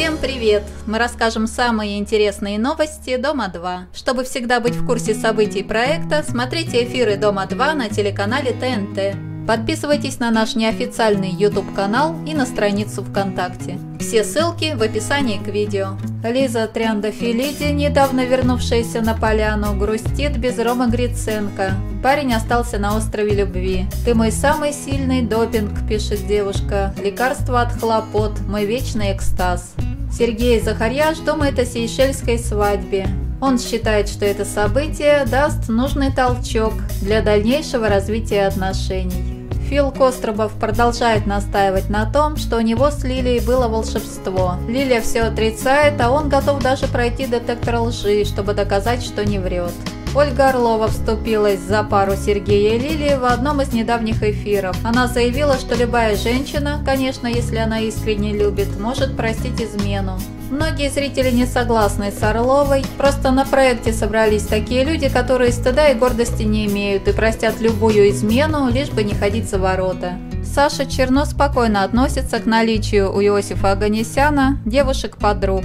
Всем привет! Мы расскажем самые интересные новости Дома 2. Чтобы всегда быть в курсе событий проекта, смотрите эфиры Дома 2 на телеканале ТНТ. Подписывайтесь на наш неофициальный YouTube-канал и на страницу ВКонтакте. Все ссылки в описании к видео. Лиза Триандафилиди, недавно вернувшаяся на поляну, грустит без Рома Гриценко. Парень остался на острове любви. «Ты мой самый сильный допинг», – пишет девушка. «Лекарство от хлопот, мой вечный экстаз». Сергей Захарьяш думает о сейшельской свадьбе. Он считает, что это событие даст нужный толчок для дальнейшего развития отношений. Фил Кострубов продолжает настаивать на том, что у него с Лилией было волшебство. Лилия все отрицает, а он готов даже пройти детектор лжи, чтобы доказать, что не врет. Ольга Орлова вступилась за пару Сергея и Лилии в одном из недавних эфиров. Она заявила, что любая женщина, конечно, если она искренне любит, может простить измену. Многие зрители не согласны с Орловой, просто на проекте собрались такие люди, которые стыда и гордости не имеют и простят любую измену, лишь бы не ходить за ворота. Саша Черно спокойно относится к наличию у Иосифа Оганесяна девушек-подруг.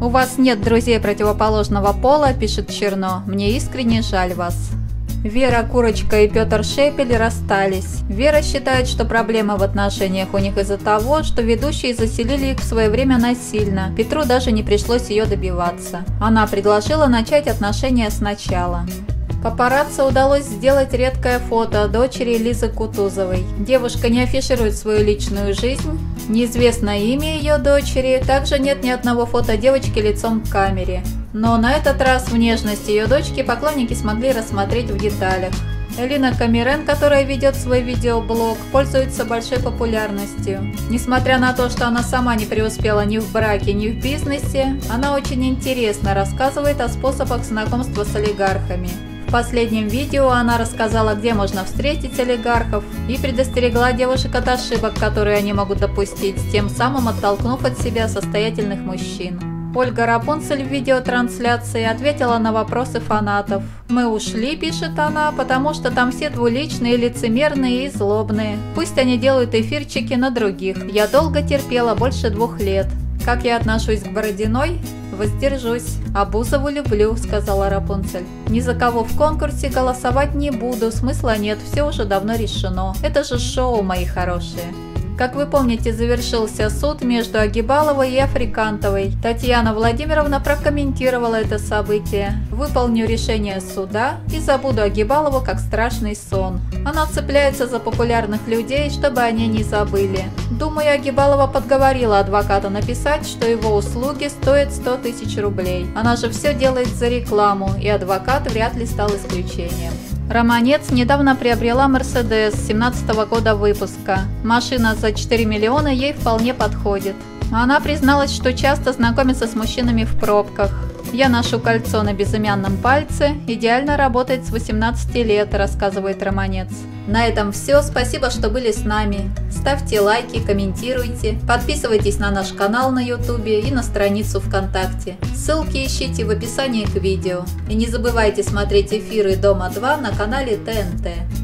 «У вас нет друзей противоположного пола», – пишет Черно, – «мне искренне жаль вас». Вера Курочка и Петр Шепель расстались. Вера считает, что проблемы в отношениях у них из-за того, что ведущие заселили их в свое время насильно. Петру даже не пришлось ее добиваться. Она предложила начать отношения сначала. Папарацци удалось сделать редкое фото дочери Лизы Кутузовой. Девушка не афиширует свою личную жизнь, неизвестно имя ее дочери, также нет ни одного фото девочки лицом к камере. Но на этот раз внешность ее дочки поклонники смогли рассмотреть в деталях. Элина Камирен, которая ведет свой видеоблог, пользуется большой популярностью. Несмотря на то, что она сама не преуспела ни в браке, ни в бизнесе, она очень интересно рассказывает о способах знакомства с олигархами. В последнем видео она рассказала, где можно встретить олигархов, и предостерегла девушек от ошибок, которые они могут допустить, тем самым оттолкнув от себя состоятельных мужчин. Ольга Рапунцель в видеотрансляции ответила на вопросы фанатов. «Мы ушли», – пишет она, – «потому что там все двуличные, лицемерные и злобные. Пусть они делают эфирчики на других. Я долго терпела, больше 2 лет. Как я отношусь к Бородиной? Воздержусь. Абузову люблю», – сказала Рапунцель. «Ни за кого в конкурсе голосовать не буду, смысла нет, все уже давно решено. Это же шоу, мои хорошие». Как вы помните, завершился суд между Агибаловой и Африкантовой. Татьяна Владимировна прокомментировала это событие. «Выполню решение суда и забуду Агибалову как страшный сон. Она цепляется за популярных людей, чтобы они не забыли. Думаю, Агибалова подговорила адвоката написать, что его услуги стоят 100 000 рублей. Она же все делает за рекламу, и адвокат вряд ли стал исключением». Романец недавно приобрела Мерседес 17-го года выпуска. Машина за 4 миллиона ей вполне подходит. Она призналась, что часто знакомится с мужчинами в пробках. «Я ношу кольцо на безымянном пальце, идеально работает с 18 лет», – рассказывает Романец. На этом все, спасибо, что были с нами. Ставьте лайки, комментируйте, подписывайтесь на наш канал на YouTube и на страницу ВКонтакте. Ссылки ищите в описании к видео. И не забывайте смотреть эфиры Дома 2 на канале ТНТ.